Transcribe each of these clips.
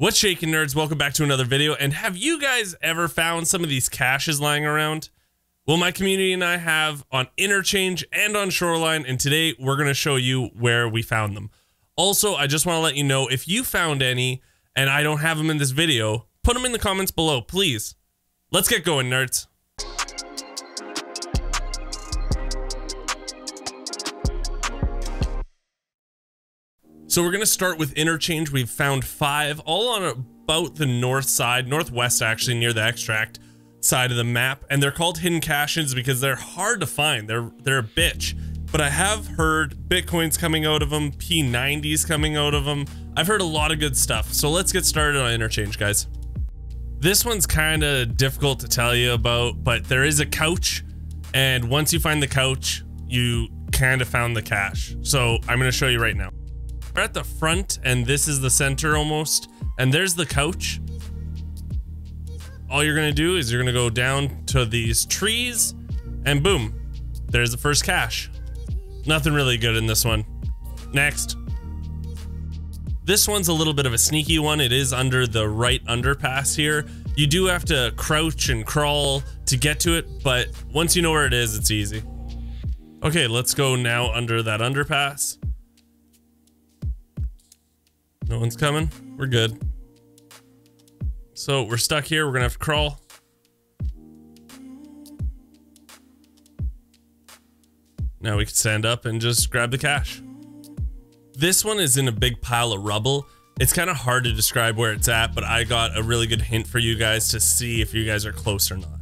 What's shaking, nerds? Welcome back to another video. And have you guys ever found some of these caches lying around? Well, my community and I have on Interchange and on Shoreline, and today we're going to show you where we found them. Also, I just want to let you know, if you found any and I don't have them in this video, put them in the comments below, please. Let's get going, nerds. So we're going to start with Interchange. We've found 5, all on about the north side, northwest actually, near the extract side of the map. And they're called hidden caches because they're hard to find. They're a bitch. But I have heard Bitcoin's coming out of them, P90's coming out of them. I've heard a lot of good stuff. So let's get started on Interchange, guys. This one's kind of difficult to tell you about, but there is a couch. And once you find the couch, you kind of found the cache. So I'm going to show you right now. We're at the front and this is the center almost, and there's the couch. All you're gonna do is you're gonna go down to these trees and boom, there's the first cache. Nothing really good in this one. Next. This one's a little bit of a sneaky one. It is under the right underpass here. You do have to crouch and crawl to get to it, but once you know where it is, it's easy. Okay, let's go now under that underpass. No one's coming. We're good. So we're stuck here. We're gonna have to crawl. Now we can stand up and just grab the cache. This one is in a big pile of rubble. It's kind of hard to describe where it's at, but I got a really good hint for you guys to see if you guys are close or not.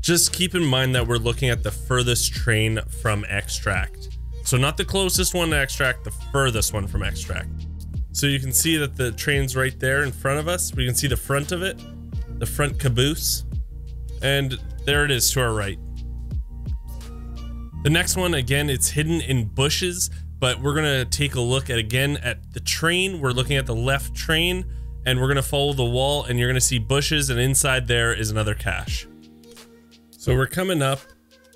Just keep in mind that we're looking at the furthest train from extract. So not the closest one to extract, the furthest one from extract. So you can see that the train's right there in front of us. We can see the front of it, the front caboose, and there it is to our right. The next one, again, it's hidden in bushes, but we're gonna take a look at, again, at the train. We're looking at the left train and we're gonna follow the wall and you're gonna see bushes, and inside there is another cache. So we're coming up.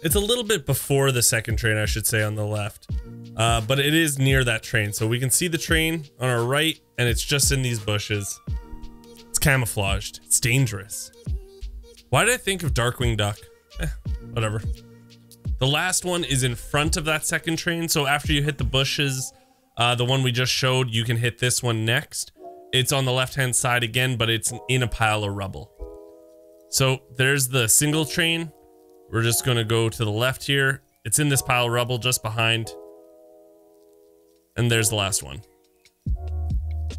It's a little bit before the second train, I should say, on the left. But it is near that train, so we can see the train on our right, and it's just in these bushes. It's camouflaged. It's dangerous. Why did I think of Darkwing Duck? Whatever. The last one is in front of that second train, so after you hit the bushes, the one we just showed, you can hit this one next. It's on the left-hand side again, but it's in a pile of rubble. So there's the single train. We're just going to go to the left here. It's in this pile of rubble just behind. And there's the last one.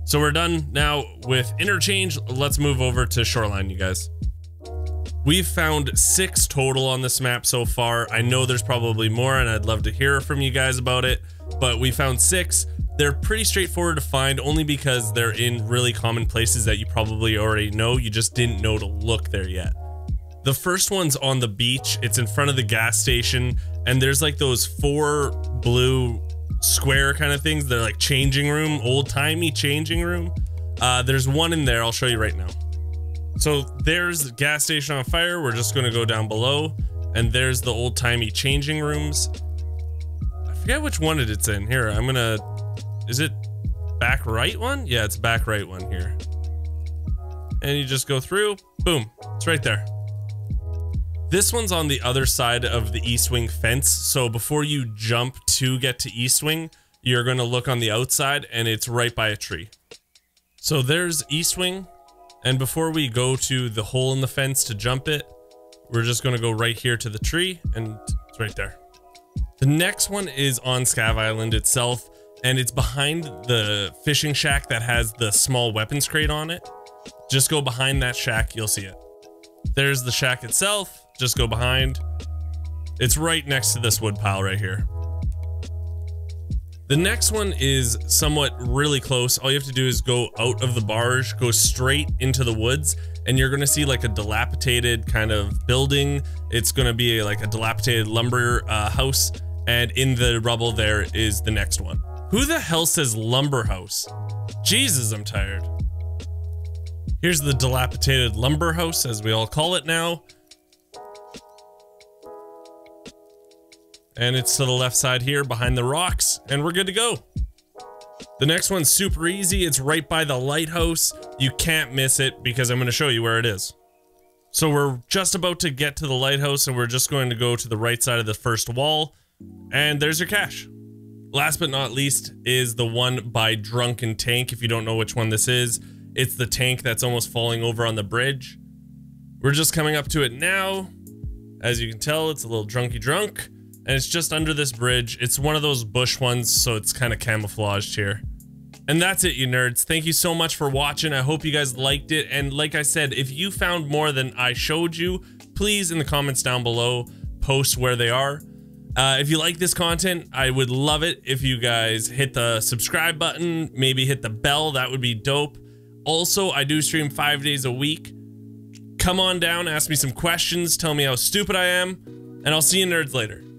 So we're done now with Interchange. Let's move over to Shoreline, you guys. We've found 6 total on this map so far. I know there's probably more and I'd love to hear from you guys about it, but we found 6. They're pretty straightforward to find only because they're in really common places that you probably already know. You just didn't know to look there yet. The first one's on the beach. It's in front of the gas station, and there's like those 4 blue square kind of things. They're like changing room, old-timey changing room. There's one in there. I'll show you right now. So there's the gas station on fire. We're just going to go down below, and there's the old-timey changing rooms. I forget which one it's in. Here, I'm gonna, is it back right one? Yeah, it's back right one here. And you just go through, boom, it's right there. This one's on the other side of the East Wing fence. So before you jump to get to East Wing, you're going to look on the outside, and it's right by a tree. So there's East Wing. And before we go to the hole in the fence to jump it, we're just going to go right here to the tree, and it's right there. The next one is on Scav Island itself, and it's behind the fishing shack that has the small weapons crate on it. Just go behind that shack. You'll see it. There's the shack itself. Just go behind. It's right next to this wood pile right here. The next one is somewhat really close. All you have to do is go out of the barge, go straight into the woods, and you're going to see like a dilapidated kind of building. It's going to be like a dilapidated lumber house, and in the rubble there is the next one. Who the hell says lumber house? Jesus, I'm tired. Here's the dilapidated lumber house, as we all call it now. And it's to the left side here behind the rocks, and we're good to go. The next one's super easy. It's right by the lighthouse. You can't miss it because I'm going to show you where it is. So we're just about to get to the lighthouse and we're just going to go to the right side of the first wall. And there's your cache. Last but not least is the one by Drunken Tank. If you don't know which one this is, it's the tank that's almost falling over on the bridge. We're just coming up to it now. As you can tell, it's a little drunky drunk. And it's just under this bridge. It's one of those bush ones, so it's kind of camouflaged here. And that's it, you nerds. Thank you so much for watching. I hope you guys liked it. And like I said, if you found more than I showed you, please in the comments down below, post where they are. If you like this content, I would love it if you guys hit the subscribe button, maybe hit the bell. That would be dope. Also, I do stream 5 days a week. Come on down, ask me some questions, tell me how stupid I am, and I'll see you nerds later.